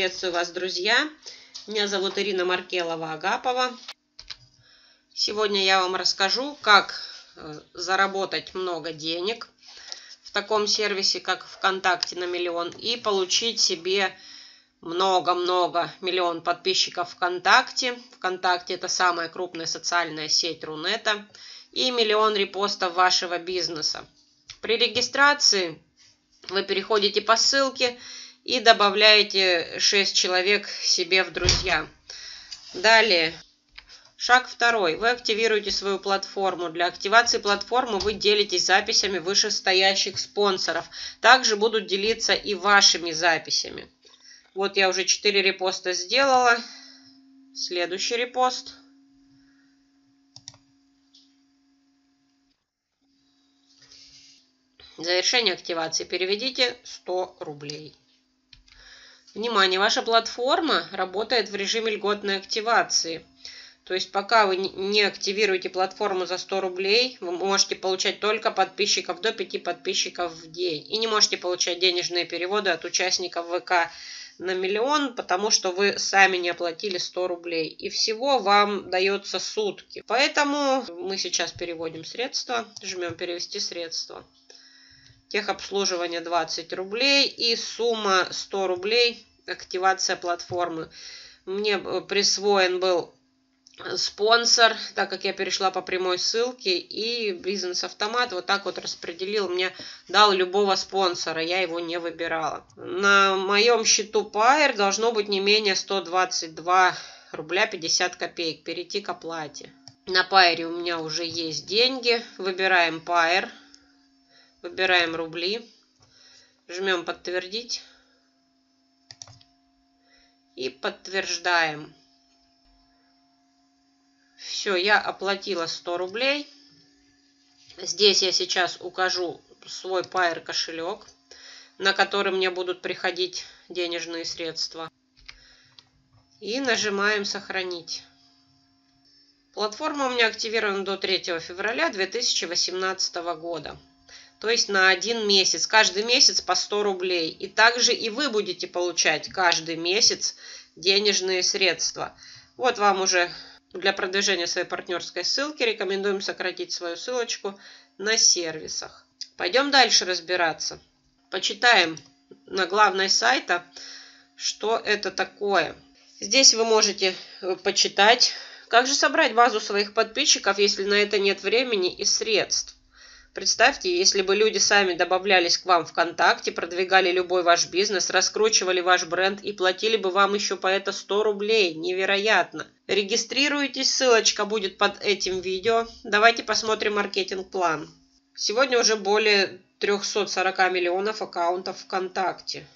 Приветствую вас, друзья! Меня зовут Ирина Маркелова-Агапова. Сегодня я вам расскажу, как заработать много денег в таком сервисе, как ВКонтакте на миллион, и получить себе много-много миллион подписчиков ВКонтакте. ВКонтакте — это самая крупная социальная сеть Рунета. И миллион репостов вашего бизнеса. При регистрации вы переходите по ссылке и добавляете 6 человек себе в друзья. Далее, шаг второй. Вы активируете свою платформу. Для активации платформы вы делитесь записями вышестоящих спонсоров. Также будут делиться и вашими записями. Вот я уже 4 репоста сделала. Следующий репост. Завершение активации. Переведите 100 рублей. Внимание, ваша платформа работает в режиме льготной активации. То есть пока вы не активируете платформу за 100 рублей, вы можете получать только подписчиков, до 5 подписчиков в день. И не можете получать денежные переводы от участников ВК на миллион, потому что вы сами не оплатили 100 рублей. И всего вам дается сутки. Поэтому мы сейчас переводим средства, жмем «Перевести средства». Техобслуживание 20 рублей и сумма 100 рублей, активация платформы. Мне присвоен был спонсор, так как я перешла по прямой ссылке, и бизнес-автомат вот так вот распределил, мне дал любого спонсора, я его не выбирала. На моем счету Payeer должно быть не менее 122 рубля 50 копеек, перейти к оплате. На Payeer у меня уже есть деньги, выбираем Payeer. Выбираем рубли, жмем «Подтвердить» и подтверждаем. Все, я оплатила 100 рублей. Здесь я сейчас укажу свой Payeer кошелек, на который мне будут приходить денежные средства. И нажимаем «Сохранить». Платформа у меня активирована до 3 февраля 2018 года. То есть на 1 месяц, каждый месяц по 100 рублей. И также и вы будете получать каждый месяц денежные средства. Вот вам уже для продвижения своей партнерской ссылки рекомендуем сократить свою ссылочку на сервисах. Пойдем дальше разбираться. Почитаем на главной сайте, что это такое. Здесь вы можете почитать, как же собрать базу своих подписчиков, если на это нет времени и средств. Представьте, если бы люди сами добавлялись к вам ВКонтакте, продвигали любой ваш бизнес, раскручивали ваш бренд и платили бы вам еще по это 100 рублей. Невероятно! Регистрируйтесь, ссылочка будет под этим видео. Давайте посмотрим маркетинг-план. Сегодня уже более 340 миллионов аккаунтов ВКонтакте.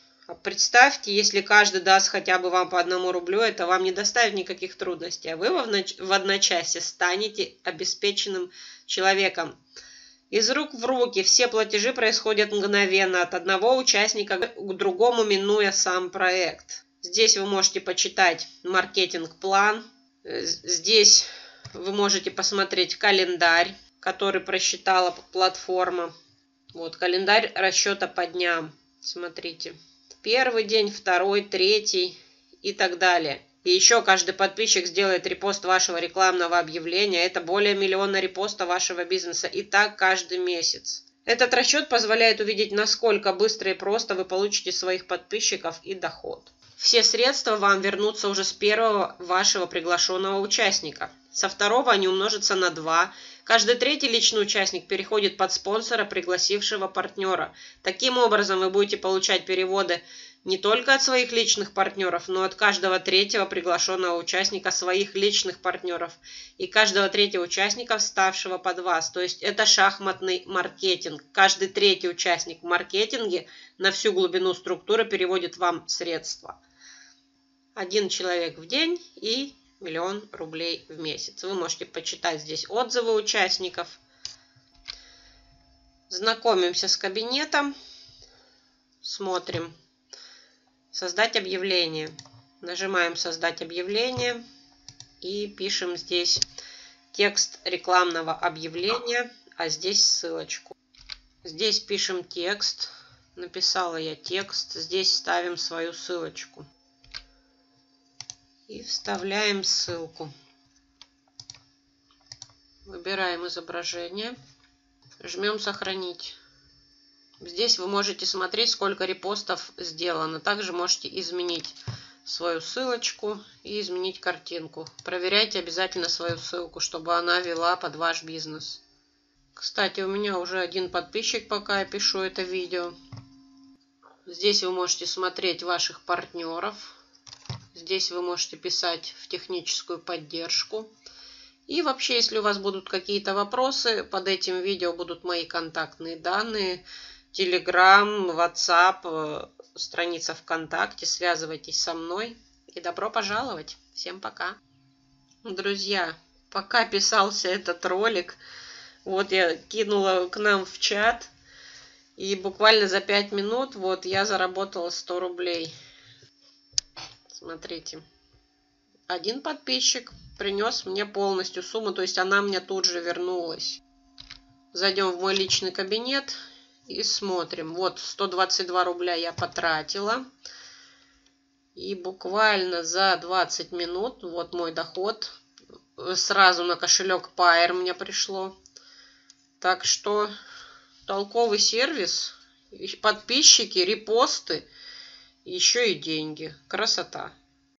Представьте, если каждый даст хотя бы вам по 1 рублю, это вам не доставит никаких трудностей, а вы в одночасье станете обеспеченным человеком. Из рук в руки все платежи происходят мгновенно от одного участника к другому, минуя сам проект. Здесь вы можете почитать маркетинг-план. Здесь вы можете посмотреть календарь, который просчитала платформа. Вот календарь расчета по дням. Смотрите. 1-й день, 2-й, 3-й и так далее. И еще каждый подписчик сделает репост вашего рекламного объявления. Это более 1 миллиона репостов вашего бизнеса. И так каждый месяц. Этот расчет позволяет увидеть, насколько быстро и просто вы получите своих подписчиков и доход. Все средства вам вернутся уже с первого вашего приглашенного участника. Со второго они умножатся на 2. Каждый 3-й личный участник переходит под спонсора, пригласившего партнера. Таким образом вы будете получать переводы не только от своих личных партнеров, но от каждого 3-го приглашенного участника своих личных партнеров и каждого 3-го участника, вставшего под вас. То есть это шахматный маркетинг. Каждый 3-й участник в маркетинге на всю глубину структуры переводит вам средства. 1 человек в день и 1 миллион рублей в месяц. Вы можете почитать здесь отзывы участников. Знакомимся с кабинетом. Смотрим. Создать объявление. Нажимаем «Создать объявление» и пишем здесь текст рекламного объявления, а здесь ссылочку. Здесь пишем текст. Написала я текст. Здесь ставим свою ссылочку. и вставляем ссылку. Выбираем изображение, жмем «Сохранить». Здесь вы можете смотреть, сколько репостов сделано. Также можете изменить свою ссылочку и изменить картинку. Проверяйте обязательно свою ссылку, чтобы она вела под ваш бизнес. Кстати, у меня уже один подписчик, пока я пишу это видео. Здесь вы можете смотреть ваших партнеров. Здесь вы можете писать в техническую поддержку. И вообще, если у вас будут какие-то вопросы, под этим видео будут мои контактные данные, Telegram, WhatsApp, страница ВКонтакте. Связывайтесь со мной и добро пожаловать. Всем пока. Друзья, пока писался этот ролик, вот я кинула к нам в чат, и буквально за 5 минут вот я заработала 100 рублей. Смотрите. Один подписчик принес мне полностью сумму, то есть она мне тут же вернулась. Зайдем в мой личный кабинет и смотрим. Вот 122 рубля я потратила. И буквально за 20 минут, вот мой доход, сразу на кошелек Payeer мне пришло. Так что толковый сервис, подписчики, репосты, еще и деньги. Красота!